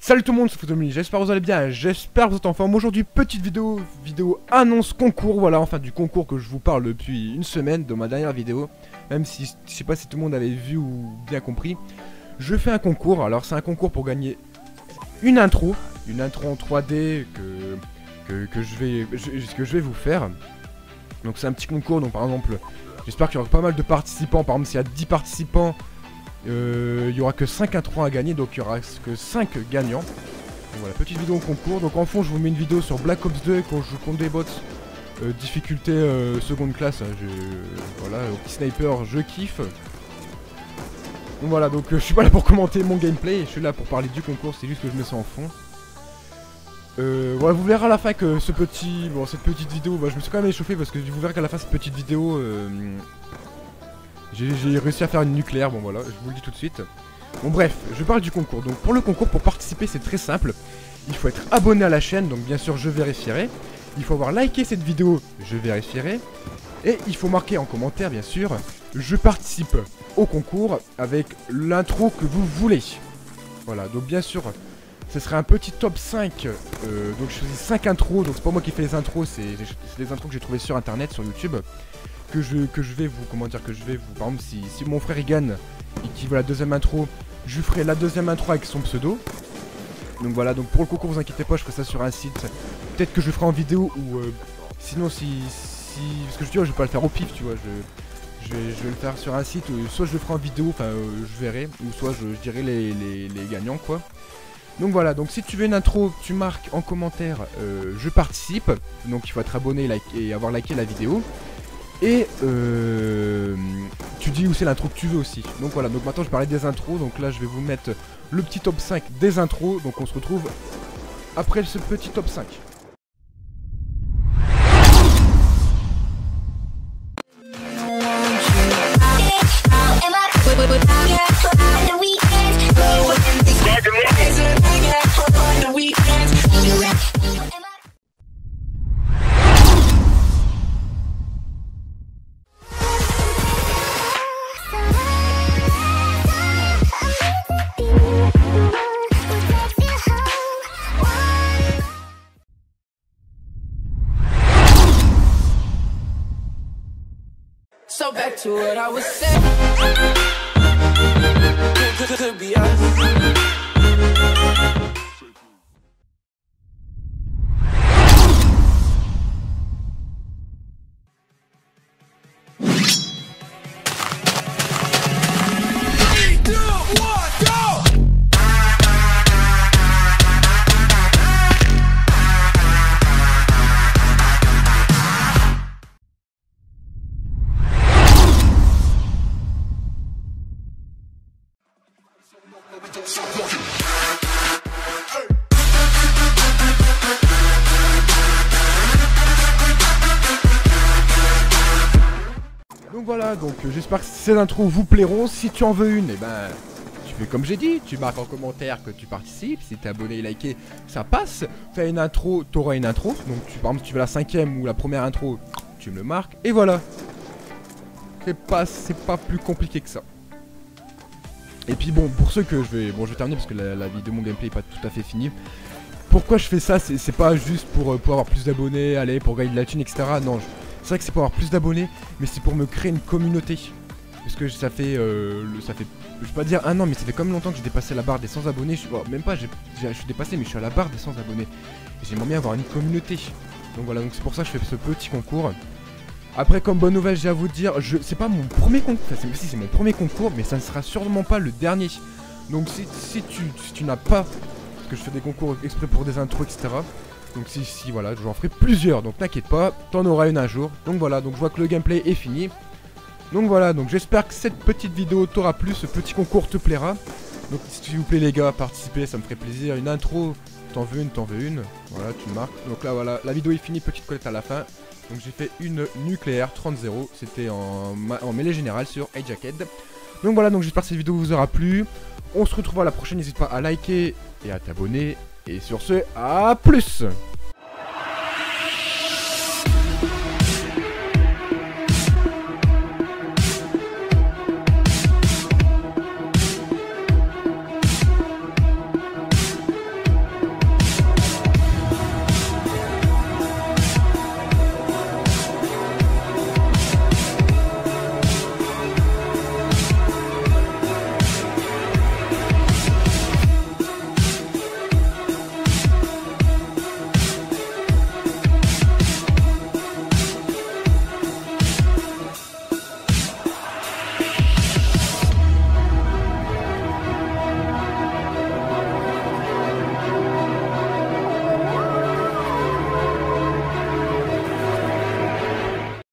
Salut tout le monde, c'est Fautomni, j'espère que vous allez bien, j'espère que vous êtes en forme. Aujourd'hui, petite vidéo annonce concours, voilà, enfin du concours que je vous parle depuis une semaine dans ma dernière vidéo. Même si, je sais pas si tout le monde avait vu ou bien compris, je fais un concours, alors c'est un concours pour gagner une intro en 3D que je vais vous faire. Donc c'est un petit concours, donc par exemple, j'espère qu'il y aura pas mal de participants, par exemple s'il y a 10 participants, il y aura que 5 intros à gagner, donc il y aura que 5 gagnants. Donc voilà, petite vidéo en concours. Donc en fond je vous mets une vidéo sur Black Ops 2 quand je joue contre des bots, difficulté seconde classe, voilà, au petit sniper, je kiffe. Donc voilà, donc je suis pas là pour commenter mon gameplay, je suis là pour parler du concours, c'est juste que je mets ça en fond. Voilà, vous verrez à la fin que cette petite vidéo, bah, je me suis quand même échauffé parce que vous verrez qu'à la fin cette petite vidéo j'ai réussi à faire une nucléaire, bon voilà, je vous le dis tout de suite. Bon bref, je parle du concours. Donc pour le concours, pour participer, c'est très simple. Il faut être abonné à la chaîne, donc bien sûr je vérifierai. Il faut avoir liké cette vidéo, je vérifierai. Et il faut marquer en commentaire, bien sûr, je participe au concours avec l'intro que vous voulez. Voilà, donc bien sûr, ce serait un petit top 5. Donc je choisis 5 intros, donc c'est pas moi qui fais les intros, c'est des intros que j'ai trouvées sur internet, sur YouTube. Que je vais vous, par exemple, si mon frère il gagne et qu'il veut la deuxième intro, je ferai la deuxième intro avec son pseudo. Donc voilà, donc pour le concours, vous inquiétez pas, je ferai ça sur un site. Peut-être que je ferai en vidéo ou sinon, parce que je dis, oh, je vais pas le faire au pif, tu vois, je vais le faire sur un site, ou soit je le ferai en vidéo, enfin, je verrai, ou soit je dirai les gagnants, quoi. Donc voilà, donc si tu veux une intro, tu marques en commentaire, je participe, donc il faut être abonné et avoir liké la vidéo. Et tu dis où c'est l'intro que tu veux aussi. Donc voilà, donc maintenant je parlais des intros. Donc là je vais vous mettre le petit top 5 des intros. Donc on se retrouve après ce petit top 5. So back to what I was saying. Could be us. Donc voilà, donc j'espère que ces intros vous plairont. Si tu en veux une, et ben tu fais comme j'ai dit, tu marques en commentaire que tu participes. Si t'es abonné et liké, ça passe. T'as une intro, t'auras une intro. Donc par exemple si tu veux la cinquième ou la première intro, tu me le marques et voilà. C'est pas plus compliqué que ça. Et puis bon, pour ceux que je vais terminer parce que la vidéo, mon gameplay n'est pas tout à fait fini. Pourquoi je fais ça, c'est pas juste pour avoir plus d'abonnés, aller pour gagner de la thune, etc. Non, c'est vrai que c'est pour avoir plus d'abonnés, mais c'est pour me créer une communauté. Parce que ça fait, je vais pas dire 1 an, mais ça fait quand même longtemps que j'ai dépassé la barre des 100 abonnés. Je suis dépassé, mais je suis à la barre des 100 abonnés. J'aimerais bien avoir une communauté. Donc voilà, donc c'est pour ça que je fais ce petit concours. Après, comme bonne nouvelle, j'ai à vous dire, c'est pas mon premier concours, enfin, si c'est mon premier concours, mais ça ne sera sûrement pas le dernier. Donc si tu n'as pas, parce que je fais des concours exprès pour des intros, etc. Donc si voilà, j'en ferai plusieurs, donc t'inquiète pas, t'en auras une un jour. Donc voilà, donc je vois que le gameplay est fini. Donc voilà, donc j'espère que cette petite vidéo t'aura plu, ce petit concours te plaira. Donc s'il vous plaît les gars, participez, ça me ferait plaisir. Une intro, t'en veux une, voilà, tu marques. Donc là voilà, la vidéo est finie, petite collecte à la fin. Donc j'ai fait une nucléaire 30-0, c'était en mêlée générale sur Ajakhead. Donc voilà, donc j'espère que cette vidéo vous aura plu. On se retrouve à la prochaine, n'hésite pas à liker et à t'abonner. Et sur ce, à plus!